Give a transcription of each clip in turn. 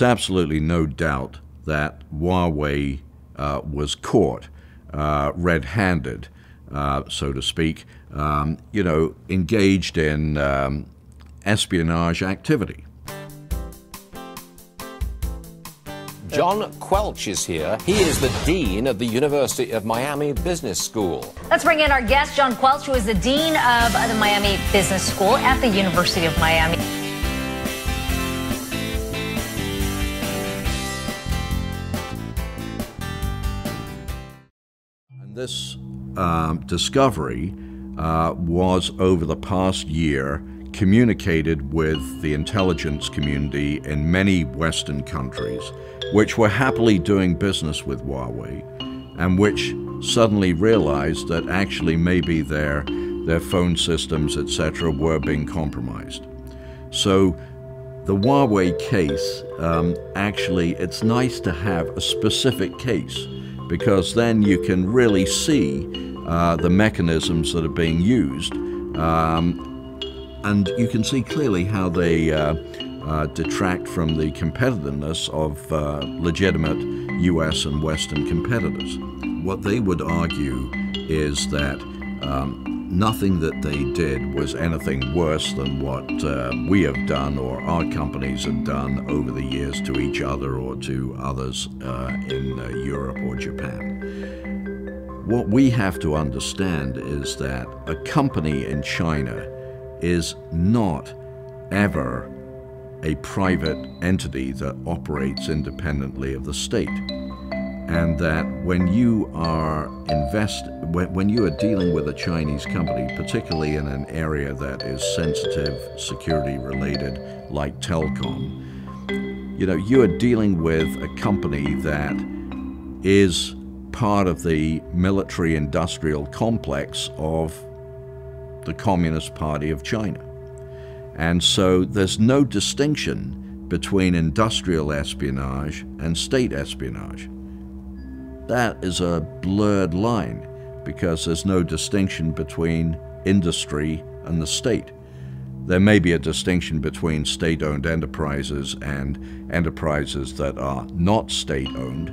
It's absolutely no doubt that Huawei was caught red-handed, so to speak, you know, engaged in espionage activity. John Quelch is here. He is the Dean of the University of Miami Business School. Let's bring in our guest, John Quelch, who is the Dean of the Miami Business School at the University of Miami. And this discovery was, over the past year, communicated with the intelligence community in many Western countries, which were happily doing business with Huawei, and which suddenly realized that actually maybe their phone systems, etc., were being compromised. So the Huawei case, actually, it's nice to have a specific case, because then you can really see the mechanisms that are being used, and you can see clearly how they detract from the competitiveness of legitimate US and Western competitors. What they would argue is that nothing that they did was anything worse than what we have done or our companies have done over the years to each other or to others in Europe or Japan. What we have to understand is that a company in China is not ever a private entity that operates independently of the state, and that when you are dealing with a Chinese company, particularly in an area that is sensitive, security related, like telecom, you know, you are dealing with a company that is part of the military industrial complex of the Communist Party of China. And so there's no distinction between industrial espionage and state espionage. That is a blurred line, because there's no distinction between industry and the state. There may be a distinction between state-owned enterprises and enterprises that are not state-owned,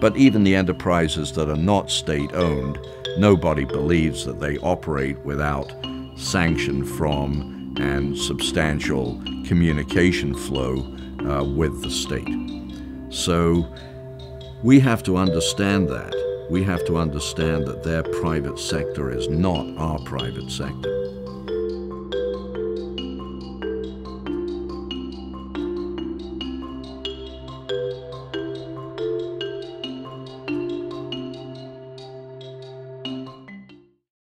but even the enterprises that are not state-owned, nobody believes that they operate without sanction from and substantial communication flow with the state. So we have to understand that. We have to understand that their private sector is not our private sector.